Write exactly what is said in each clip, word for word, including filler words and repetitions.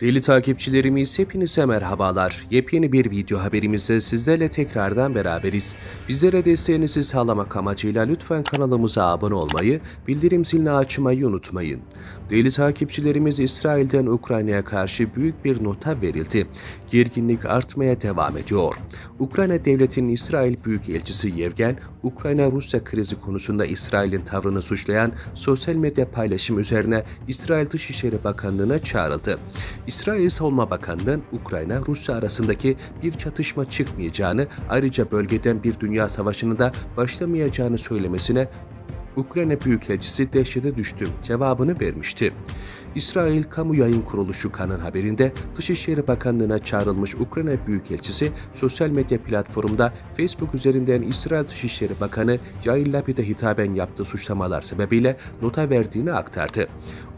Deli takipçilerimiz, hepinize merhabalar. Yepyeni bir video haberimizde sizlerle tekrardan beraberiz. Bizlere desteğinizi sağlamak amacıyla lütfen kanalımıza abone olmayı, bildirim zilini açmayı unutmayın. Deli takipçilerimiz, İsrail'den Ukrayna'ya karşı büyük bir nota verildi. Gerginlik artmaya devam ediyor. Ukrayna devletinin İsrail Büyükelçisi Yevgen, Ukrayna-Rusya krizi konusunda İsrail'in tavrını suçlayan sosyal medya paylaşım üzerine İsrail Dışişleri Bakanlığı'na çağrıldı. İsrail Savunma Bakanı'nın Ukrayna-Rusya arasındaki bir çatışma çıkmayacağını, ayrıca bölgeden bir dünya savaşının da başlamayacağını söylemesine Ukrayna Büyükelçisi "dehşete düştüm" cevabını vermişti. İsrail Kamu Yayın Kuruluşu Kan'ın haberinde Dışişleri Bakanlığı'na çağrılmış Ukrayna Büyükelçisi sosyal medya platformunda Facebook üzerinden İsrail Dışişleri Bakanı Yair Lapid'e hitaben yaptığı suçlamalar sebebiyle nota verdiğini aktardı.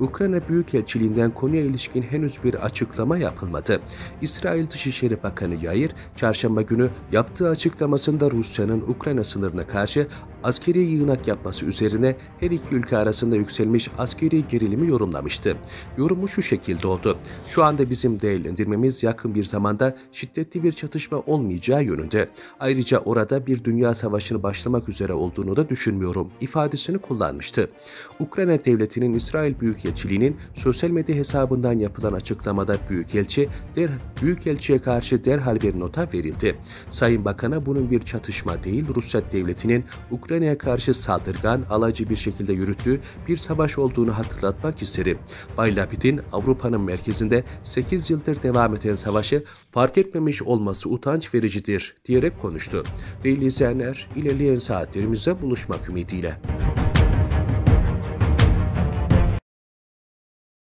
Ukrayna Büyükelçiliğinden konuya ilişkin henüz bir açıklama yapılmadı. İsrail Dışişleri Bakanı Yair, çarşamba günü yaptığı açıklamasında Rusya'nın Ukrayna sınırına karşı askeri yığınak yapması üzerine her iki ülke arasında yükselmiş askeri gerilimi yorumlamıştı. Yorumu şu şekilde oldu: "Şu anda bizim değerlendirmemiz yakın bir zamanda şiddetli bir çatışma olmayacağı yönünde. Ayrıca orada bir dünya savaşını başlamak üzere olduğunu da düşünmüyorum" ifadesini kullanmıştı. Ukrayna devletinin İsrail Büyükelçiliğinin sosyal medya hesabından yapılan açıklamada Büyükelçi, der, Büyükelçi'ye karşı derhal bir nota verildi. Sayın Bakan'a bunun bir çatışma değil, Rusya devletinin Ukrayna'ya karşı saldırgan, alaycı bir şekilde yürüttüğü bir savaş olduğunu hatırlatmak isterim. Bay Lapid'in Avrupa'nın merkezinde sekiz yıldır devam eden savaşı fark etmemiş olması utanç vericidir diyerek konuştu. Değerli izleyenler, ilerleyen saatlerimizde buluşmak ümidiyle.